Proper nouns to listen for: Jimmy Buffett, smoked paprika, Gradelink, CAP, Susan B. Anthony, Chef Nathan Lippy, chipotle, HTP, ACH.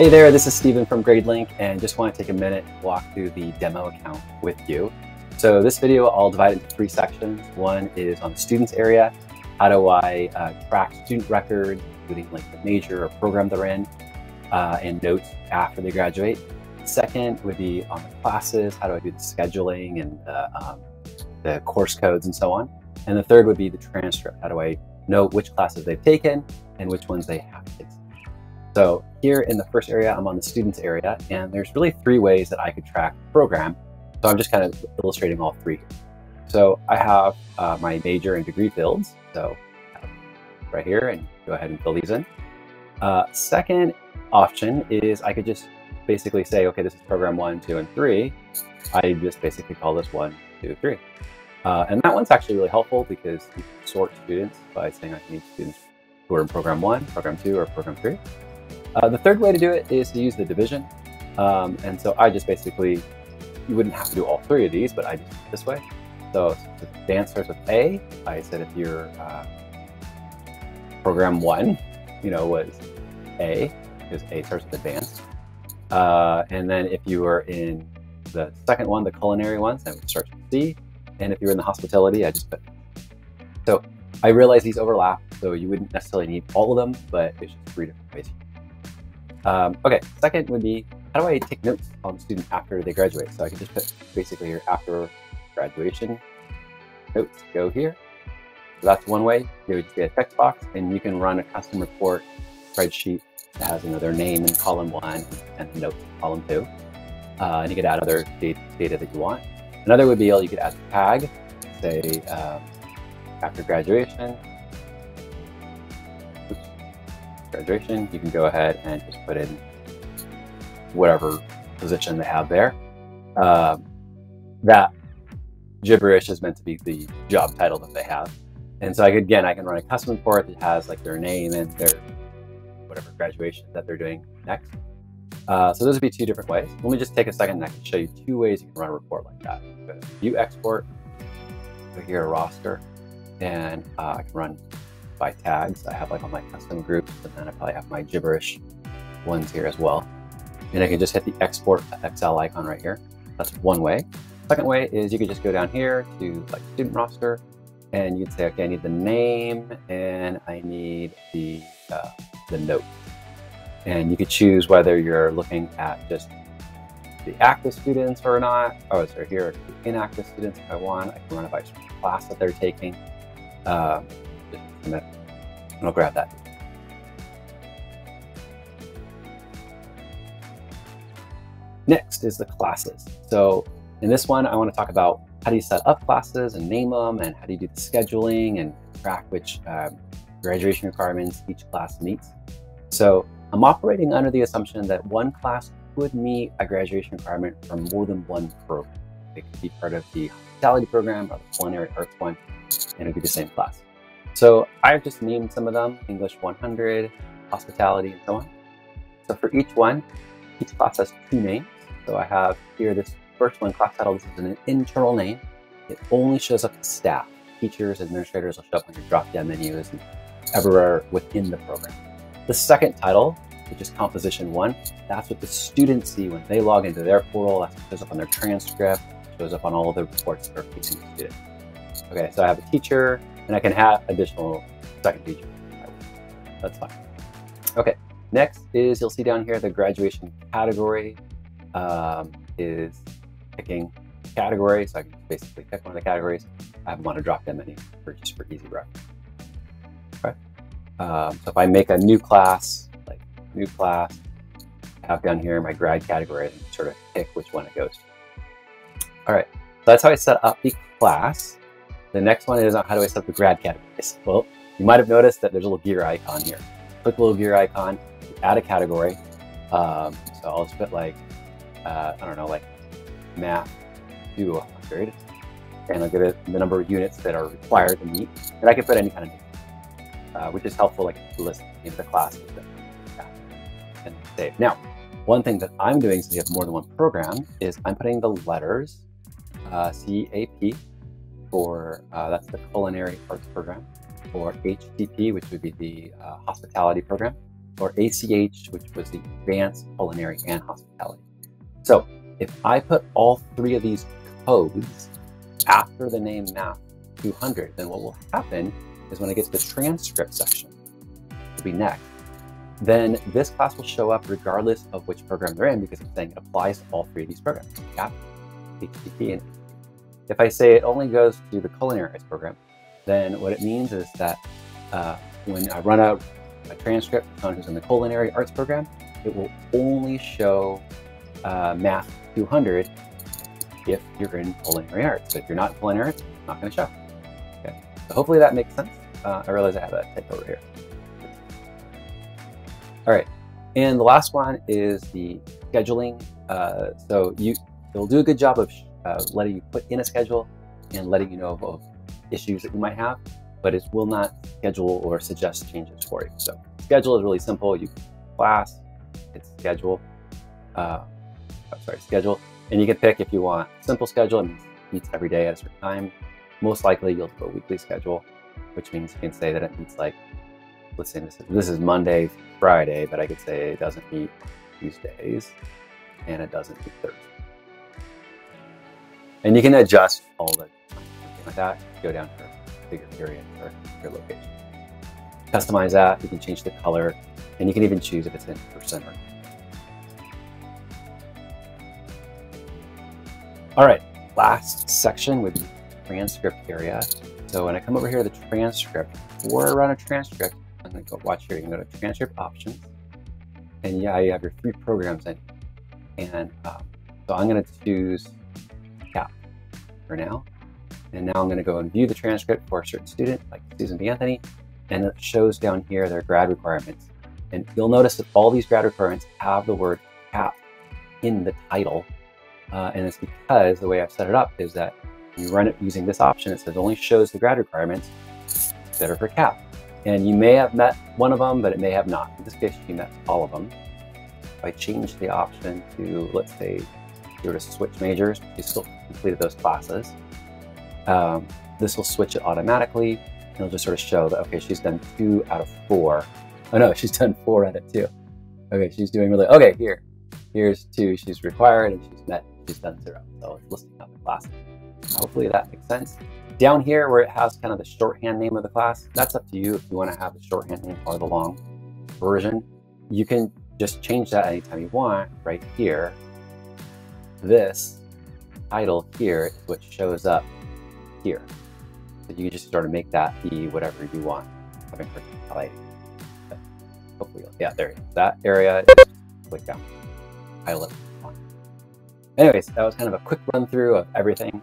Hey there, this is Steven from Gradelink, and just want to take a minute and walk through the demo account with you. So this video I'll divide into three sections. One is on the students area. How do I track student records, including like the major or program they're in, and notes after they graduate. Second would be on the classes. How do I do the scheduling and the course codes and so on. And the third would be the transcript. How do I know which classes they've taken and which ones they haven't taken. So here in the first area, I'm on the students area, and there's really three ways that I could track the program. So I'm just kind of illustrating all three. So I have my major and degree fields. So right here, and go ahead and fill these in. Second option is I could just basically say, okay, this is program 1, 2, and 3. I just basically call this 1, 2, 3. And that one's actually really helpful because you can sort students by saying I need students who are in program 1, program 2, or program 3. The third way to do it is to use the division. And so I just basically, you wouldn't have to do all three of these, but I just do it this way. So the dance starts with A. I said if your program 1, was A, because A starts with advanced. And then if you were in the second one, the culinary ones, then it starts with C. And if you were in the hospitality, I just put. So I realize these overlap, so you wouldn't necessarily need all of them, but it's just three different ways. Okay, second would be, how do I take notes on the student after they graduate? So I can just put basically here after graduation, notes go here. So that's one way. It would just be a text box, and you can run a custom report spreadsheet that has their name in column 1 and the notes in column 2. And you could add other data that you want. Another would be you could add a tag, say after graduation. You can go ahead and just put in whatever position they have there. That gibberish is meant to be the job title that they have. And so I could, again, I can run a custom report that has like their name and their whatever graduation that they're doing next. So those would be two different ways. Let me just take a second and I can show you two ways you can run a report like that. So you export, go here, a roster, and I can run by tags. I have like all my custom groups, but then I probably have my gibberish ones here as well. And I can just hit the export Excel icon right here. That's one way. Second way is you could just go down here to like student roster, and you'd say, okay, I need the name and I need the note. And you could choose whether you're looking at just the active students or not. Oh, sorry, here are the inactive students if I want. I can run it by class that they're taking. And I'll grab that. Next is the classes. So in this one, I want to talk about how do you set up classes and name them, and how do you do the scheduling and track which graduation requirements each class meets. So I'm operating under the assumption that one class could meet a graduation requirement for more than one program. It could be part of the hospitality program or the culinary arts one, and it would be the same class. So I've just named some of them, English 100, hospitality, and so on. So for each one, each class has two names. So I have here this first one, class title. This is an internal name. It only shows up to staff. Teachers, administrators will show up on your drop-down menus and everywhere within the program. The second title, which is composition 1, that's what the students see when they log into their portal. That shows up on their transcript, shows up on all of the reports that are facing the student. Okay, so I have a teacher, and I can add additional second feature. That's fine. Okay, next is you'll see down here the graduation category is picking category. So I can basically pick one of the categories. I have them on a drop down menu just for easy reference. Okay. So if I make a new class, I have down here my grad category and sort of pick which one it goes to. All right, so that's how I set up the class. The next one is how do I set up the grad categories? Well, you might have noticed that there's a little gear icon here. Click the little gear icon, add a category. So I'll just put I don't know, math to 100. And I'll give it the number of units that are required to meet. And I can put any kind of name, which is helpful, to list maybe the classes and save. Now, one thing that I'm doing since you have more than one program is I'm putting the letters CAP. For that's the culinary arts program, or HTP, which would be the hospitality program, or ACH, which was the Advanced Culinary and Hospitality. So if I put all three of these codes after the name map 200, then what will happen is when I get to the transcript section, it'll be next, then this class will show up regardless of which program they're in, because it's saying it applies to all three of these programs, CAP, HTP, and HTP. If I say it only goes to the culinary arts program, then what it means is that when I run out a transcript for someone who's in the culinary arts program, it will only show math 200 if you're in culinary arts. So if you're not in culinary arts, it's not going to show. Okay. So hopefully that makes sense. I realize I have a typo over here. All right, and the last one is the scheduling. So it'll do a good job of letting you put in a schedule and letting you know of issues that you might have, but it will not schedule or suggest changes for you. So schedule is really simple. You can class, it's schedule. Schedule. And you can pick if you want simple schedule and meets every day at a certain time. Most likely you'll do a weekly schedule, which means you can say that it meets, like, let's say this is Monday, Friday, but I could say it doesn't meet Tuesdays and it doesn't meet Thursdays. And you can adjust all the time like that. Go down to bigger period or your location. Customize that. You can change the color, and you can even choose if it's in percent or. All right, last section would be transcript area. So when I come over here to the transcript, before I run a transcript, I'm going to go watch here. You can go to transcript options, and yeah, you have your three programs in. And so I'm going to choose CAP for now. And now I'm going to go and view the transcript for a certain student, like Susan B. Anthony, and it shows down here their grad requirements. And you'll notice that all these grad requirements have the word CAP in the title. And it's because the way I've set it up is that you run it using this option. It says only shows the grad requirements that are for CAP. And you may have met one of them, but it may have not. In this case, you met all of them. If I change the option to, let's say, if you were to switch majors, you still completed those classes. This will switch it automatically, and it'll just sort of show that, okay, she's done 2 out of 4. Oh no, she's done 4 out of 2. Okay, she's doing really, okay, here's 2, she's required, and she's done 0. So it's listing out the class. Hopefully that makes sense. Down here where it has kind of the shorthand name of the class, that's up to you if you want to have the shorthand name or the long version. You can just change that anytime you want right here. This title here is what shows up here. So you can just sort of make that be whatever you want. Hopefully, yeah, there you go. That area, click down. Anyways, that was kind of a quick run through of everything.